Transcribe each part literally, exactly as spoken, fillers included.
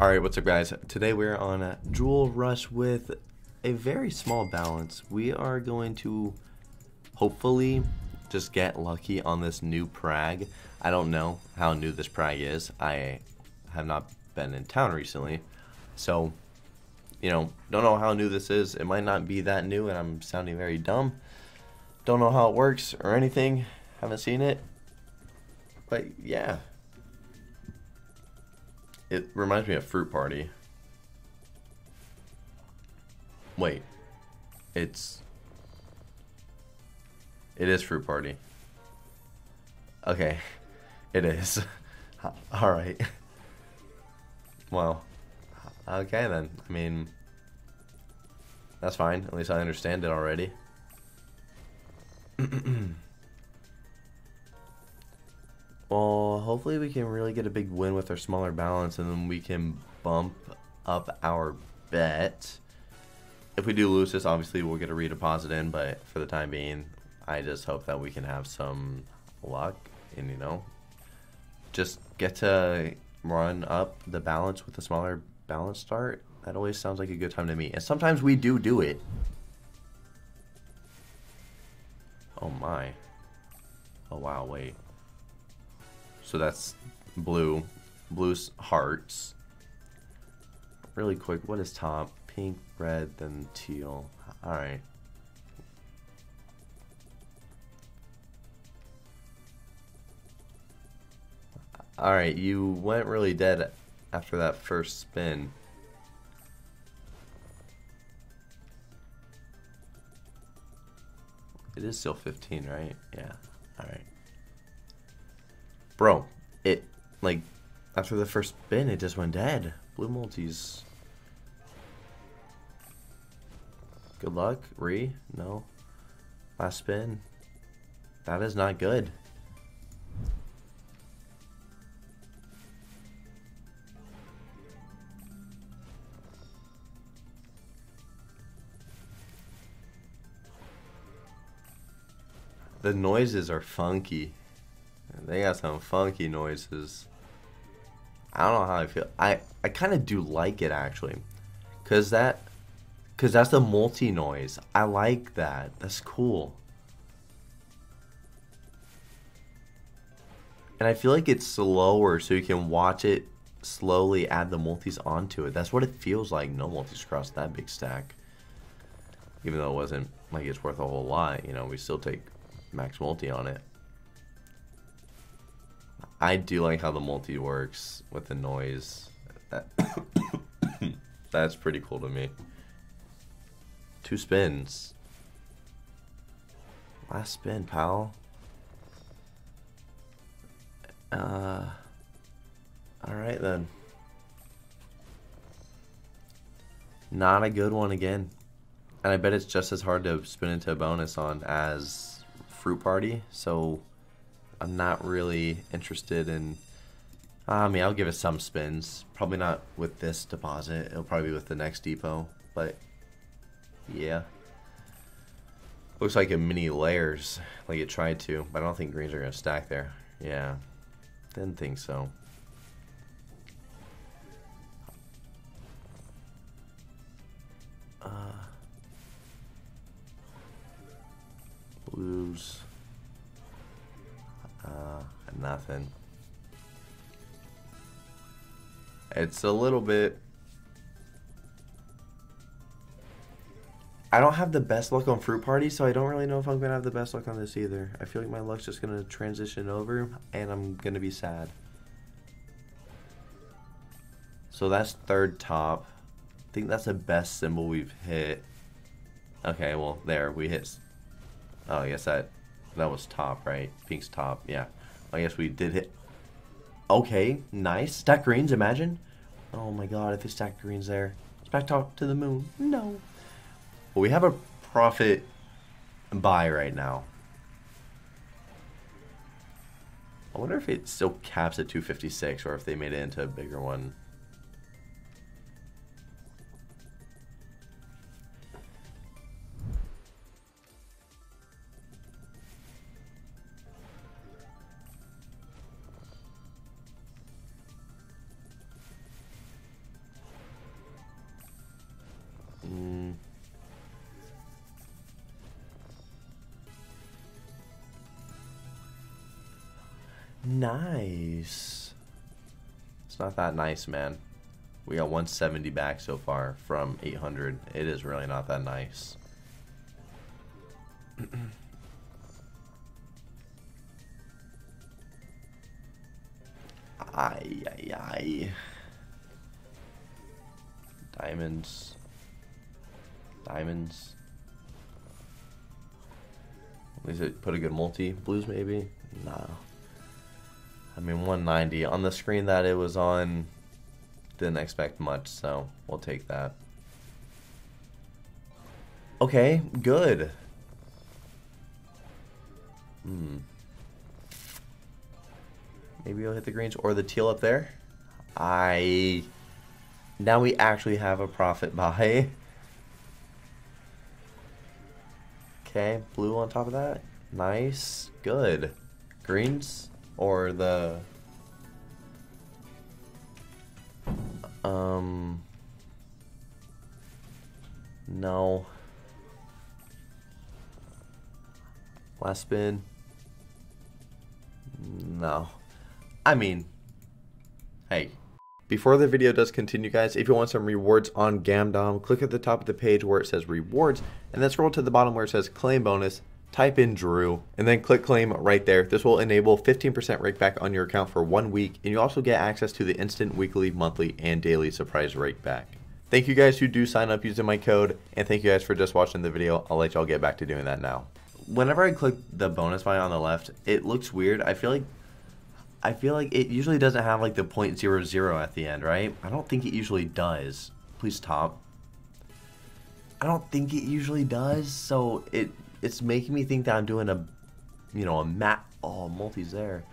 Alright, what's up guys? Today we're on a Jewel Rush with a very small balance. We are going to hopefully just get lucky on this new Prag. I don't know how new this Prag is. I have not been in town recently. So, you know, don't know how new this is. It might not be that new and I'm sounding very dumb. Don't know how it works or anything. Haven't seen it. But yeah. It reminds me of Fruit Party. Wait. It's... It is Fruit Party. Okay. It is. Alright. Well. Okay then. I mean... That's fine. At least I understand it already. Well, hopefully we can really get a big win with our smaller balance and then we can bump up our bet. If we do lose this, obviously we'll get a redeposit in, but for the time being, I just hope that we can have some luck and, you know, just get to run up the balance with a smaller balance start. That always sounds like a good time to me. And sometimes we do do it. Oh my. Oh wow, wait. So that's blue, blue's hearts. Really quick, what is top? Pink, red, then teal. All right. All right, you went really dead after that first spin. It is still fifteen, right? Yeah, all right. Bro, it, like, after the first spin, it just went dead. Blue multis. Good luck. Re? No. Last spin. That is not good. The noises are funky. They got some funky noises. I don't know how I feel. I, I kind of do like it, actually. Because that, cause that's the multi-noise. I like that. That's cool. And I feel like it's slower, so you can watch it slowly add the multis onto it. That's what it feels like. No multis across that big stack. Even though it wasn't like it's worth a whole lot. You know, we still take max multi on it. I do like how the multi works with the noise. That That's pretty cool to me. Two spins. Last spin, pal. Uh, Alright then. Not a good one again. And I bet it's just as hard to spin into a bonus on as Fruit Party, so... I'm not really interested in, I mean, I'll give it some spins. Probably not with this deposit. It'll probably be with the next depot, but yeah. Looks like it mini layers, like it tried to, but I don't think greens are going to stack there. Yeah, didn't think so. Uh, blues. Uh, nothing. It's a little bit... I don't have the best luck on Fruit Party, so I don't really know if I'm going to have the best luck on this either. I feel like my luck's just going to transition over, and I'm going to be sad. So that's third top. I think that's the best symbol we've hit. Okay, well, there. We hit... Oh, I guess that... That was top, right? Pink's top, yeah. I guess we did hit. Okay, nice. Stack greens, imagine. Oh my god, if it stacked greens there. It's back top to the moon. No. Well, we have a profit buy right now. I wonder if it still caps at two fifty-six or if they made it into a bigger one. Nice. It's not that nice, man. We got one seventy back so far from eight hundred. It is really not that nice. Ay, ay, ay. Diamonds. Diamonds. At least it put a good multi. Blues maybe? Nah. I mean, one ninety. On the screen that it was on, didn't expect much, so we'll take that. Okay, good. Hmm. Maybe we'll hit the greens or the teal up there. I... Now we actually have a profit buy. Okay, blue on top of that. Nice. Good. Greens or the... Um... No. Last spin. No. I mean, hey. Before the video does continue, guys, if you want some rewards on Gamdom, click at the top of the page where it says rewards, and then scroll to the bottom where it says claim bonus, type in Drew, and then click claim right there. This will enable fifteen percent rakeback on your account for one week, and you also get access to the instant, weekly, monthly, and daily surprise rakeback. Thank you guys who do sign up using my code, and thank you guys for just watching the video. I'll let y'all get back to doing that now. Whenever I click the bonus buy on the left, it looks weird. I feel like I feel like it usually doesn't have like the point zero zero at the end, right? I don't think it usually does. Please top. I don't think it usually does, so it it's making me think that I'm doing a, you know, a mat. Oh, multi's there.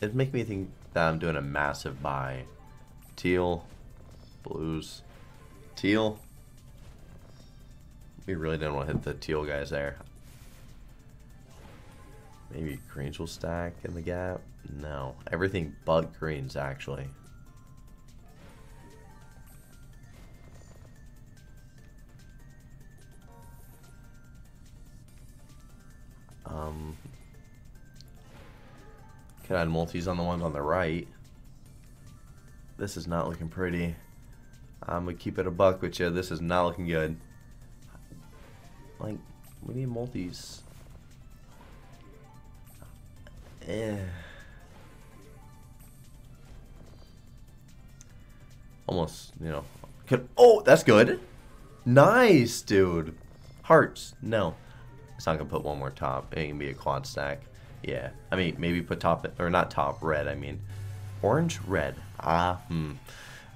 It's making me think that I'm doing a massive buy. Teal, blues, teal. We really didn't want to hit the teal guys there. Maybe greens will stack in the gap. No, everything but greens actually. Um, could add multis on the ones on the right. This is not looking pretty. I'm gonna keep it a buck with you. This is not looking good. Like, we need multis. Eh. Almost, you know. Could, oh, that's good. Nice, dude. Hearts. No. It's not going to put one more top. It can be a quad stack. Yeah. I mean, maybe put top, or not top, red, I mean. Orange, red. Ah, hmm.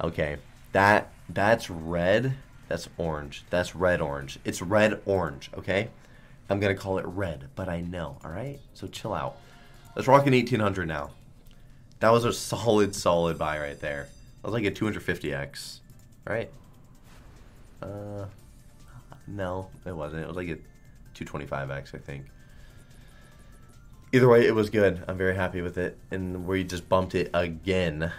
Okay. That, that's red. That's orange. That's red, orange. It's red, orange, okay? I'm going to call it red, but I know, all right? So chill out. Let's rock an eighteen hundred now. That was a solid, solid buy right there. That was like a two hundred fifty X, right? Uh, no, it wasn't. It was like a two twenty-five X, I think. Either way, it was good. I'm very happy with it. And we just bumped it again.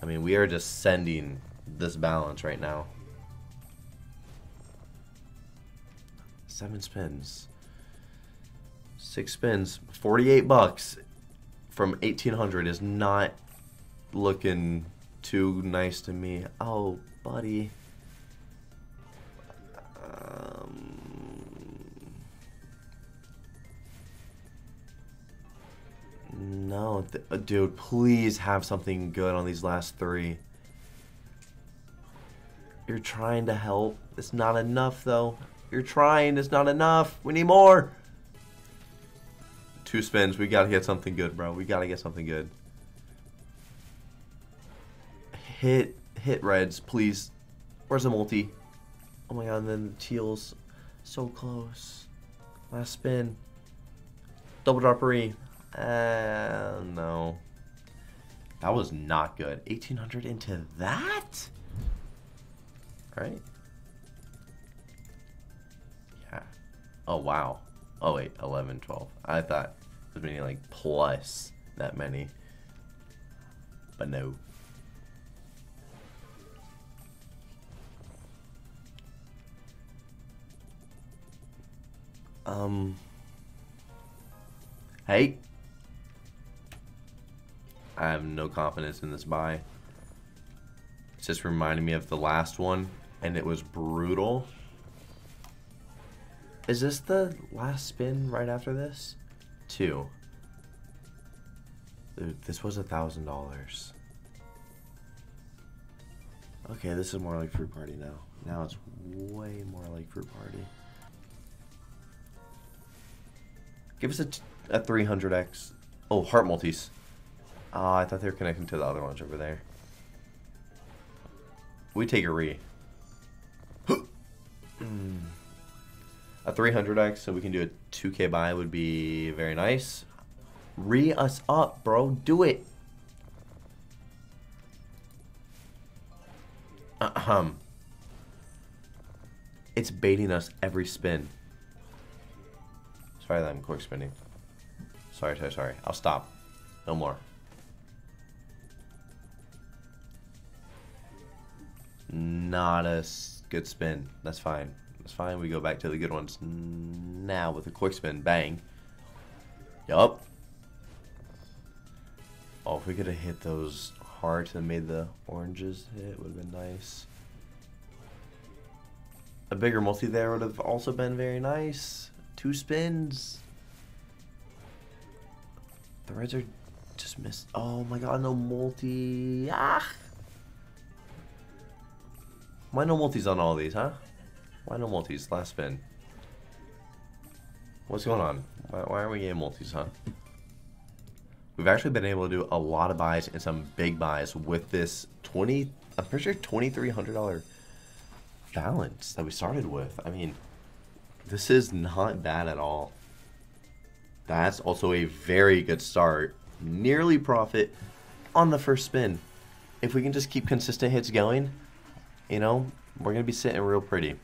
I mean, we are just sending this balance right now. Seven spins. Six spins, forty-eight bucks from eighteen hundred is not looking too nice to me. Oh, buddy. Um, no, th dude, please have something good on these last three. You're trying to help. It's not enough, though. You're trying. It's not enough. We need more. Two spins. We gotta get something good, bro. We gotta get something good. Hit, hit reds, please. Where's the multi? Oh my god, and then the teals. So close. Last spin. Double droppery. Uh, no. That was not good. eighteen hundred into that? Alright. Yeah. Oh, wow. Oh wait, eleven, twelve. I thought it was meaning like plus that many, but no. Um. Hey. I have no confidence in this buy. It's just reminding me of the last one, and it was brutal. Is this the last spin right after this? Two. Dude, this was a thousand dollars. Okay, this is more like Fruit Party now. Now it's way more like Fruit Party. Give us a, a three hundred X. Oh, heart multis. Ah, uh, I thought they were connecting to the other ones over there. We take a re. A three hundred X, so we can do a two K buy would be very nice. Re us up, bro. Do it. Ahem. It's baiting us every spin. Sorry that I'm quick spinning. Sorry, sorry, sorry. I'll stop. No more. Not a good spin. That's fine. That's fine. We go back to the good ones now with a quick spin. Bang. Yup. Oh, if we could have hit those hearts and made the oranges hit, it would have been nice. A bigger multi there would have also been very nice. Two spins. The reds are just missed. Oh my god, no multi. Ah! Why no multis on all these, huh? Why no multis? Last spin. What's going on? Why, why aren't we getting multis, huh? We've actually been able to do a lot of buys and some big buys with this twenty, I'm pretty sure twenty-three hundred dollar balance that we started with. I mean, this is not bad at all. That's also a very good start. Nearly profit on the first spin. If we can just keep consistent hits going, you know, we're going to be sitting real pretty.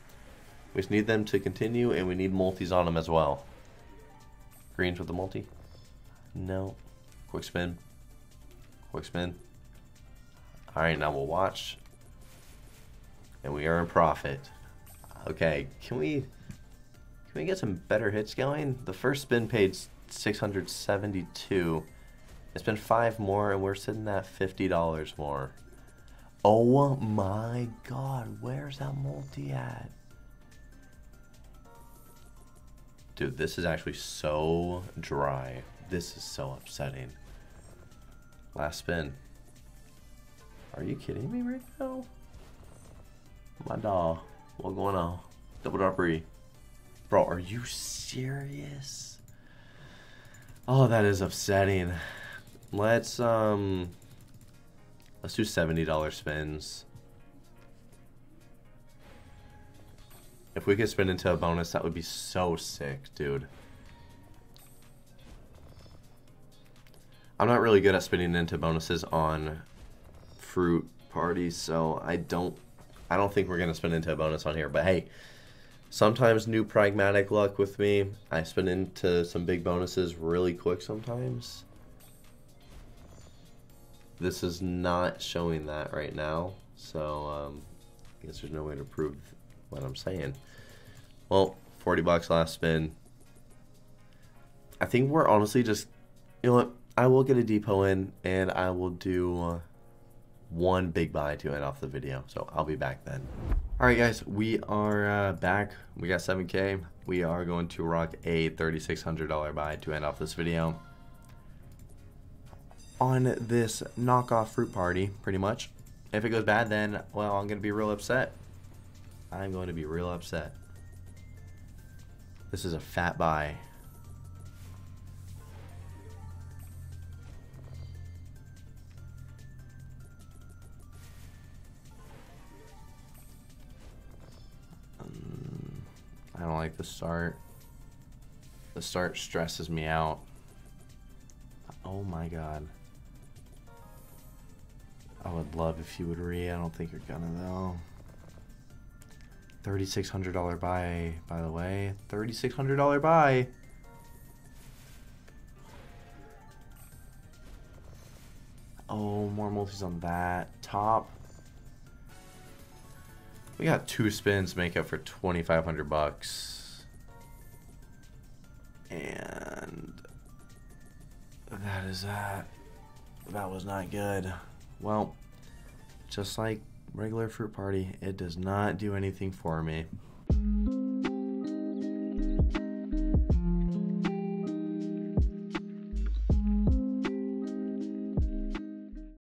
We just need them to continue, and we need multis on them as well. Greens with the multi? No. Quick spin. Quick spin. Alright, now we'll watch. And we are in profit. Okay, can we can we get some better hits going? The first spin paid six hundred seventy-two. It's been five more and we're sitting at fifty dollars more. Oh my god, where's that multi at? Dude, this is actually so dry. This is so upsetting. Last spin. Are you kidding me right now? My doll. What's going on? Double droppery. Bro, are you serious? Oh, that is upsetting. Let's um let's do seventy dollar spins. If we could spin into a bonus, that would be so sick, dude. I'm not really good at spinning into bonuses on Fruit Party, so I don't I don't think we're gonna spin into a bonus on here, but hey, sometimes new pragmatic luck with me. I spin into some big bonuses really quick sometimes. This is not showing that right now, so um, I guess there's no way to prove what I'm saying. Well, forty bucks last spin. I think we're honestly just, you know what, I will get a depot in, and I will do uh, one big buy to end off the video. So I'll be back then. All right, guys, we are uh, back. We got seven K. We are going to rock a thirty-six hundred dollar buy to end off this video on this knockoff Fruit Party, pretty much. If it goes bad, then, well, I'm going to be real upset. I'm going to be real upset. This is a fat buy. I don't like the start. The start stresses me out. Oh my god. I would love if you would re. I don't think you're gonna though. thirty-six hundred dollar buy, by the way. thirty-six hundred dollar buy. Oh, more multis on that. Top. We got two spins make up for twenty-five hundred bucks. And that is that. That was not good. Well, just like regular Fruit Party, it does not do anything for me.